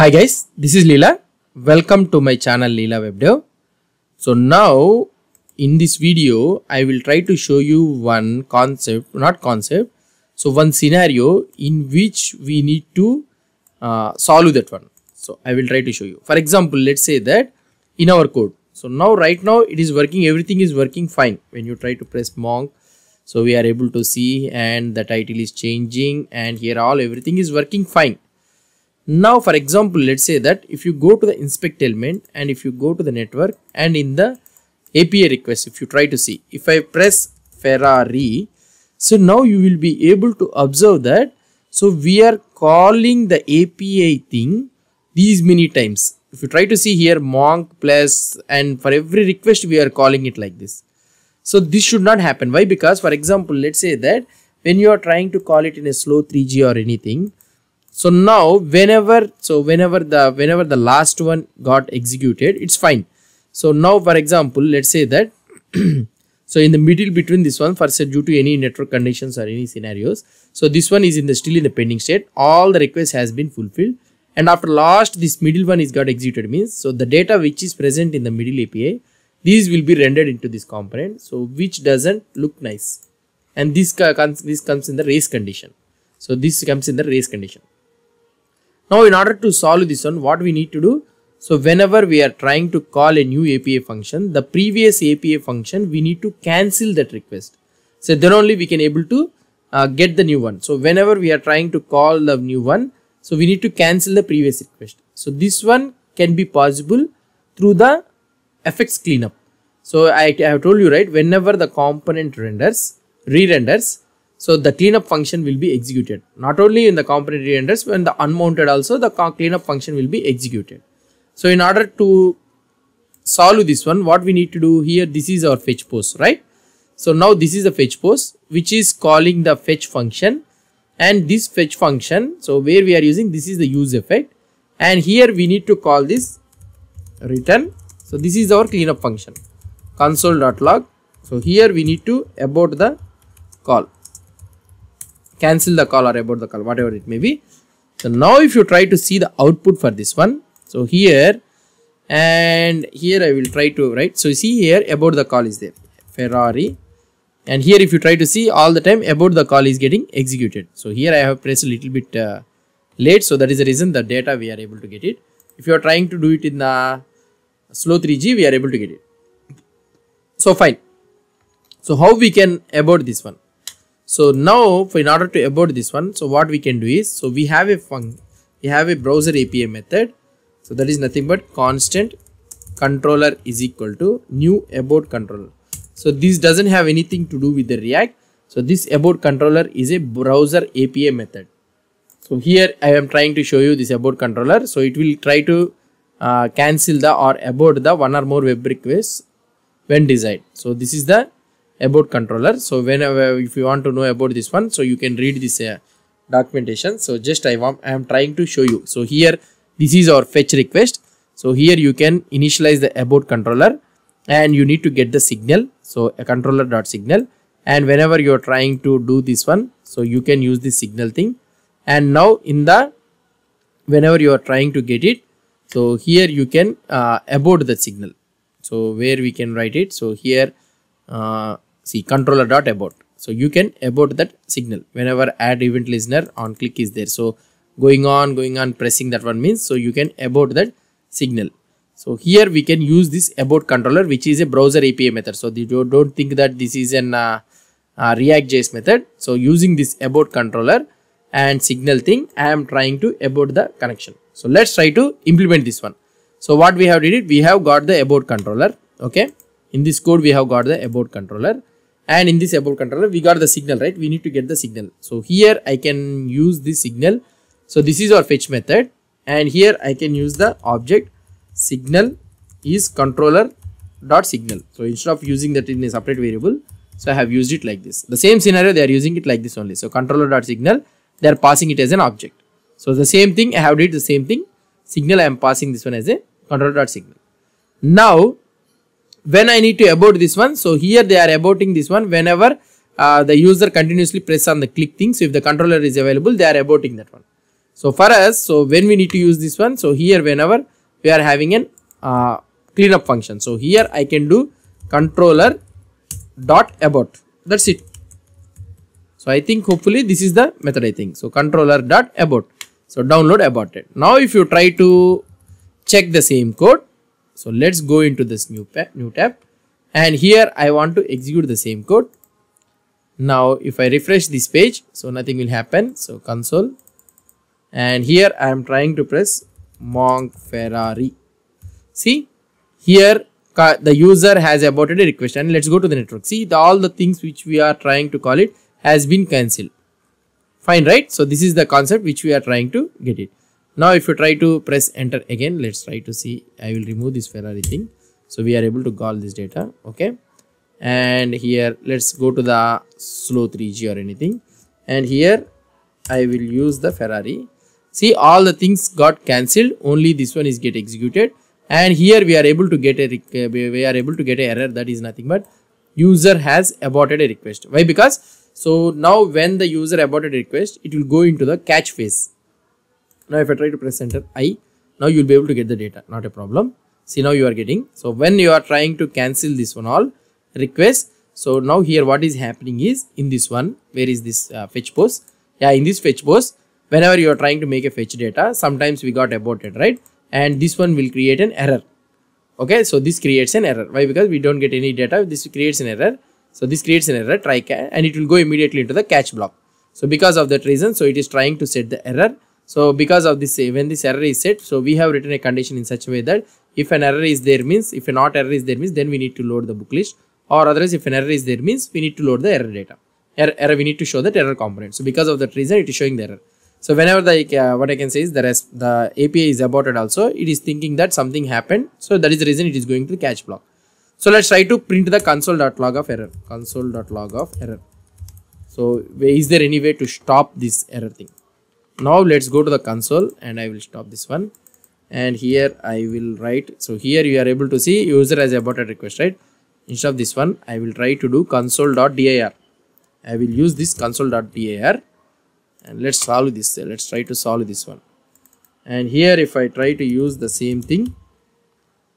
Hi guys, this is Leela. Welcome to my channel Leela Web Dev. So now in this video, I will try to show you one scenario in which we need to solve that one. So I will try to show you. For example, let's say that in our code. So now right now it is working, everything is working fine. When you try to press Monk, so we are able to see and the title is changing and here everything is working fine. Now for example, let's say that if you go to the inspect element and if you go to the network and in the API request, if you try to see, if I press Ferrari, so now you will be able to observe that. So we are calling the API thing these many times. If you try to see here, Monk plus, and for every request we are calling it like this. So this should not happen. Why? Because for example, let's say that when you are trying to call it in a slow 3G or anything, so now whenever the last one got executed, it's fine. So now for example, let's say that so in the middle between this one, for say due to any network conditions or any scenarios, so this one is in the still in the pending state, all the request has been fulfilled, and after last this middle one is got executed means, so the data which is present in the middle API, these will be rendered into this component, so which doesn't look nice, and this comes in the race condition. So this comes in the race condition. Now in order to solve this one, what we need to do, so whenever we are trying to call a new API function, the previous API function, we need to cancel that request. So then only we can able to get the new one. So whenever we are trying to call the new one, so we need to cancel the previous request. So this one can be possible through the FX cleanup. So I have told you, right, whenever the component re-renders, so the cleanup function will be executed. Not only in the component re-renders, when the unmounted also the cleanup function will be executed. So in order to solve this one, what we need to do here, this is our fetch post, right? So now this is the fetch post, which is calling the fetch function, and this fetch function, so where we are using, this is the use effect, and here we need to call this return. So this is our cleanup function, console.log. So here we need to abort the call. Cancel the call or abort the call, whatever it may be. So now if you try to see the output for this one, so here and here I will try to write. So you see here abort the call is there, Ferrari, and here if you try to see, all the time abort the call is getting executed. So here I have pressed a little bit late, so that is the reason the data we are able to get it. If you are trying to do it in the slow 3G, we are able to get it. So fine. So how we can abort this one? So now in order to abort this one, so what we can do is, so we have a browser API method, so that is nothing but constant controller is equal to new abort controller. So this doesn't have anything to do with the React. So this abort controller is a browser API method. So here I am trying to show you this abort controller. So it will try to cancel the or abort the one or more web requests when desired. So this is the abort controller. So whenever if you want to know about this one, so you can read this documentation. So just I am trying to show you. So here this is our fetch request. So here you can initialize the abort controller, and you need to get the signal. So a controller.signal, and whenever you are trying to do this one, so you can use this signal thing. And now in the whenever you are trying to get it, so here you can abort the signal. So where we can write it. So here see controller.abort, so you can abort that signal whenever add event listener on click is there. So going on pressing that one means, so you can abort that signal. So here we can use this abort controller, which is a browser API method. So you don't think that this is an React.js method. So using this abort controller and signal thing, I am trying to abort the connection. So let's try to implement this one. So what we have did it, we have got the abort controller. Okay, in this code we have got the abort controller, and in this abort controller we got the signal, right? We need to get the signal. So here I can use this signal. So this is our fetch method, and here I can use the object signal is controller dot signal. So instead of using that in a separate variable, so I have used it like this. The same scenario they are using it like this only. So controller dot signal, they are passing it as an object. So the same thing I have did the same thing. Signal I am passing this one as a controller dot signal. Now when I need to abort this one, so here they are aborting this one whenever the user continuously press on the click thing. So if the controller is available, they are aborting that one. So for us, so when we need to use this one, so here whenever we are having an cleanup function, so here I can do controller dot abort. That's it. So I think hopefully this is the method, I think. So controller dot abort. So download aborted. Now if you try to check the same code, so let's go into this new tab, and here I want to execute the same code. Now if I refresh this page, so nothing will happen. So console, and here I am trying to press Monk Ferrari. See here the user has aborted a request, and let's go to the network. See all the things which we are trying to call it has been cancelled. Fine, right? So this is the concept which we are trying to get it. Now if you try to press enter again, let's try to see. I will remove this Ferrari thing. So we are able to call this data. Okay. And here let's go to the slow 3G or anything, and here I will use the Ferrari. See all the things got cancelled, only this one is get executed, and here we are able to get a error that is nothing but user has aborted a request. Why? Because so now when the user aborted a request, it will go into the catch phase. Now if I try to press enter I, now you'll be able to get the data, not a problem. See now you are getting. So when you are trying to cancel this one all request, so now here what is happening is in this one, where is this fetch post? Yeah, in this fetch post, whenever you are trying to make a fetch data, sometimes we got aborted, right? And this one will create an error. Okay, so this creates an error. Why? Because we don't get any data, this creates an error. So this creates an error, try catch, and it will go immediately into the catch block. So because of that reason, so it is trying to set the error. So because of this, when this error is set, so we have written a condition in such a way that if an error is there means, if a not error is there means, then we need to load the book list. Or otherwise, if an error is there means we need to load the error data. Error we need to show that error component. So because of that reason, it is showing the error. So whenever the what I can say is the API is aborted also, it is thinking that something happened. So that is the reason it is going to the catch block. So let's try to print the console.log of error. Console.log of error. So is there any way to stop this error thing? Now let's go to the console, and I will stop this one. And here I will write. So here you are able to see user has aborted request, right? Instead of this one, I will try to do console.dir. I will use this console.dir, and let's solve this. Let's try to solve this one. And here if I try to use the same thing,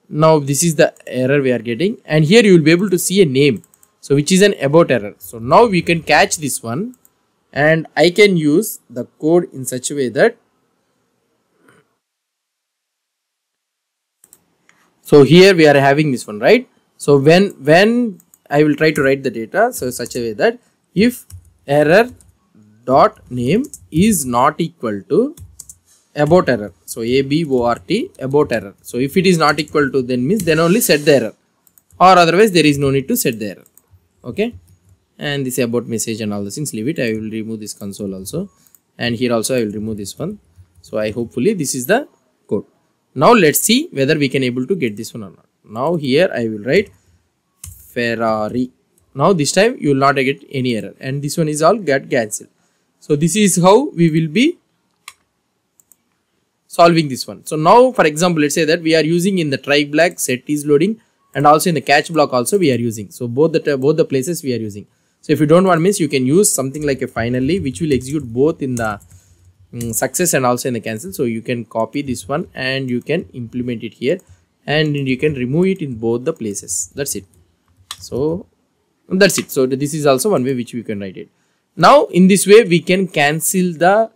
now this is the error we are getting. And here you will be able to see a name, so which is an abort error. So now we can catch this one, and I can use the code in such a way that, so here we are having this one, right? So when I will try to write the data, so such a way that if error dot name is not equal to abort error, so abort abort error. So if it is not equal to, then means then only set the error, or otherwise there is no need to set the error. Okay, and this abort message and all the things, leave it. I will remove this console also, and here also I will remove this one. So I hopefully this is the code. Now let's see whether we can able to get this one or not. Now here I will write Ferrari. Now this time you will not get any error, and this one is all get cancelled. So this is how we will be solving this one. So now for example, let's say that we are using in the try block set is loading, and also in the catch block also we are using. So both the places we are using. So if you don't want means, you can use something like a finally, which will execute both in the success and also in the cancel. So you can copy this one and you can implement it here, and you can remove it in both the places. That's it. So that's it. So this is also one way which we can write it. Now in this way we can cancel the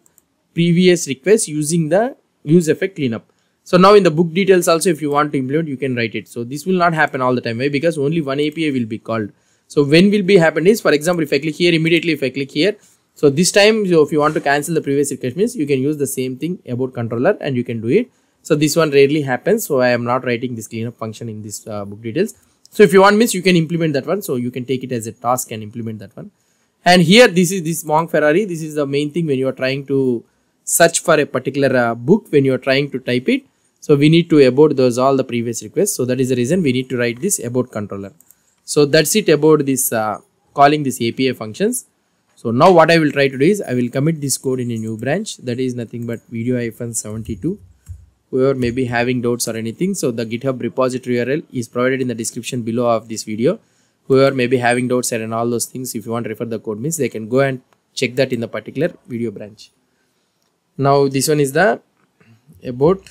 previous request using the use effect cleanup. So now in the book details also, if you want to implement, you can write it. So this will not happen all the time. Why? Because only one API will be called. So when will be happened is, for example, if I click here, immediately if I click here, so this time, so if you want to cancel the previous request means, you can use the same thing about controller and you can do it. So this one rarely happens. So I am not writing this cleanup function in this book details. So if you want means, you can implement that one. So you can take it as a task and implement that one. And here this is this Monk Ferrari. This is the main thing when you are trying to search for a particular book, when you are trying to type it. So we need to abort those all the previous requests. So that is the reason we need to write this abort controller. So that's it about this calling this API functions. So now what I will try to do is, I will commit this code in a new branch. That is nothing but video-72. Whoever may be having doubts or anything, so the GitHub repository URL is provided in the description below of this video. Whoever may be having doubts and all those things, if you want to refer the code means, they can go and check that in the particular video branch. Now this one is the about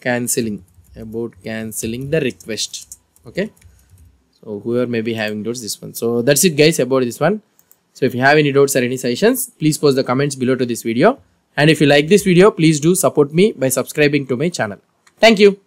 cancelling, the request. Okay, so whoever may be having doubts, this one. So that's it guys about this one. So if you have any doubts or any suggestions, please post the comments below to this video. And if you like this video, please do support me by subscribing to my channel. Thank you.